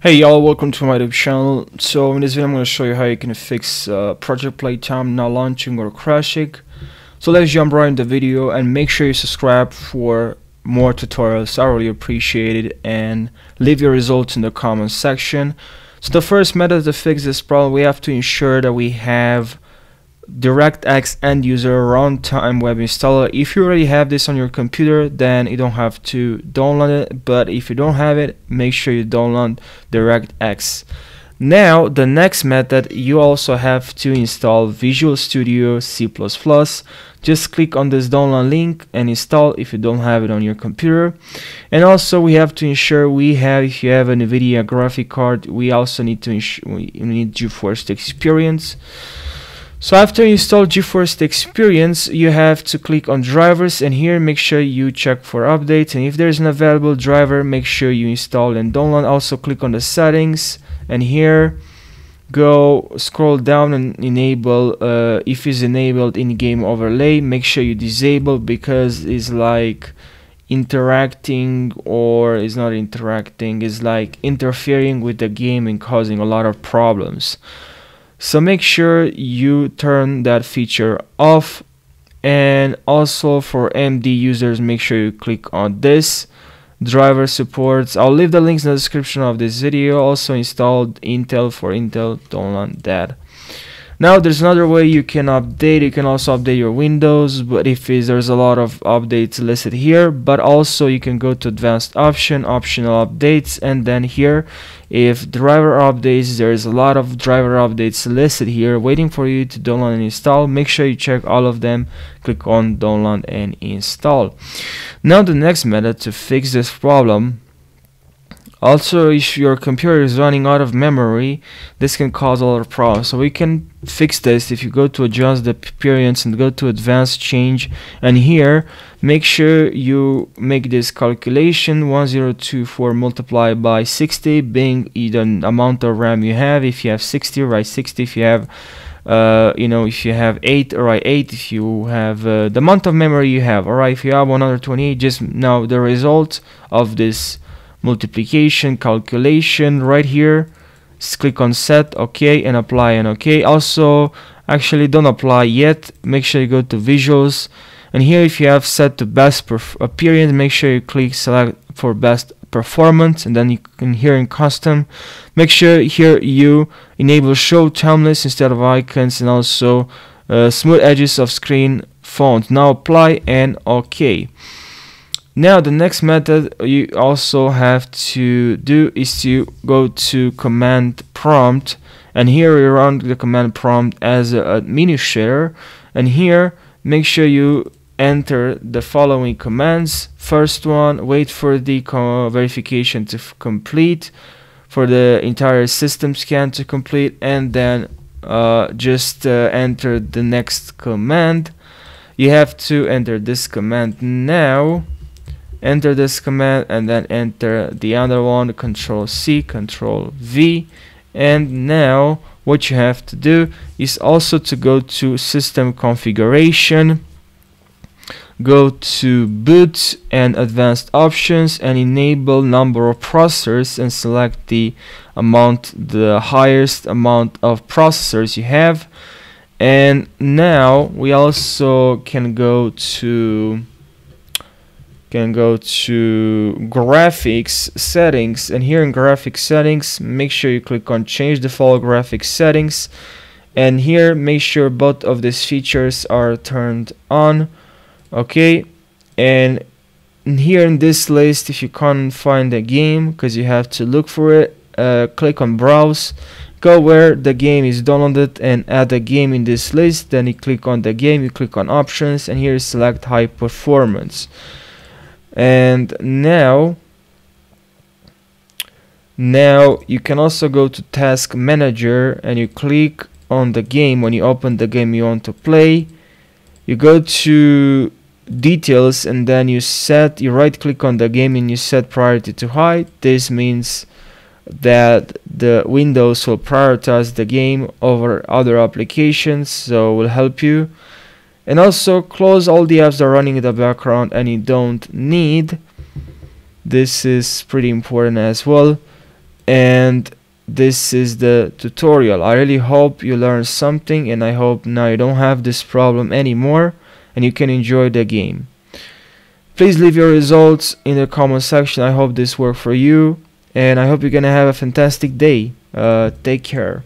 Hey y'all, welcome to my YouTube channel. So in this video I'm going to show you how you can fix Project Playtime not launching or crashing. So let's jump right into the video and make sure you subscribe for more tutorials. I really appreciate it, and leave your results in the comments section. So the first method to fix this problem, we have to ensure that we have DirectX end user runtime web installer. If you already have this on your computer, then you don't have to download it, but if you don't have it, make sure you download DirectX. Now the next method, you also have to install Visual Studio C++. Just click on this download link and install if you don't have it on your computer. And also we have to ensure we have, if you have an NVIDIA graphic card, we also need to ensure we need GeForce Experience. So after you install GeForce Experience, you have to click on drivers, and here make sure you check for updates, and if there is an available driver, make sure you install and download. Also click on the settings, and here go scroll down and enable. If it's enabled in-game overlay, make sure you disable, because it's like interacting, or it's not interacting, it's like interfering with the game and causing a lot of problems. So make sure you turn that feature off. And also for AMD users, make sure you click on this driver supports. I'll leave the links in the description of this video. Also installed Intel for Intel, download that. Now there's another way you can update. You can also update your Windows, but if there's a lot of updates listed here. But also you can go to advanced option, optional updates, and then here if driver updates, there's a lot of driver updates listed here waiting for you to download and install. Make sure you check all of them, click on download and install. Now the next method to fix this problem. Also, if your computer is running out of memory, this can cause a lot of problems. So we can fix this if you go to adjust the appearance and go to advanced change, and here make sure you make this calculation 1024 multiplied by 60 being either amount of RAM you have. If you have 60, write 60. If you have if you have 8, write 8. If you have the amount of memory you have, alright, if you have 128, just now the result of this multiplication calculation right here. Just click on set, OK, and apply, and OK. Also, actually don't apply yet, make sure you go to visuals, and here if you have set to best appearance, make sure you click select for best performance, and then you can here in custom, make sure here you enable show timeless instead of icons, and also smooth edges of screen font. Now apply and OK. Now the next method you also have to do is to go to command prompt, and here we run the command prompt as an administrator, and here make sure you enter the following commands. First one, wait for the verification to complete, for the entire system scan to complete, and then enter the next command. You have to enter this command now. Enter this command and then enter the other one, Control-C, Control-V, and now what you have to do is also to go to system configuration, go to boot and advanced options, and enable number of processors and select the amount, the highest amount of processors you have. And now we also can go to graphics settings, and here in graphics settings make sure you click on change default graphics settings, and here make sure both of these features are turned on, okay. And here in this list, if you can't find the game because you have to look for it, click on browse, go where the game is downloaded and add a game in this list. Then you click on the game, you click on options, and here select high performance. And now you can also go to task manager, and you click on the game. When you open the game you want to play, you go to details, and then you right click on the game and you set priority to high. This means that the Windows will prioritize the game over other applications, so it will help you. And also close all the apps that are running in the background and you don't need. This is pretty important as well. And this is the tutorial. I really hope you learned something, and I hope now you don't have this problem anymore and you can enjoy the game. Please leave your results in the comment section. I hope this worked for you, and I hope you're gonna have a fantastic day. Take care.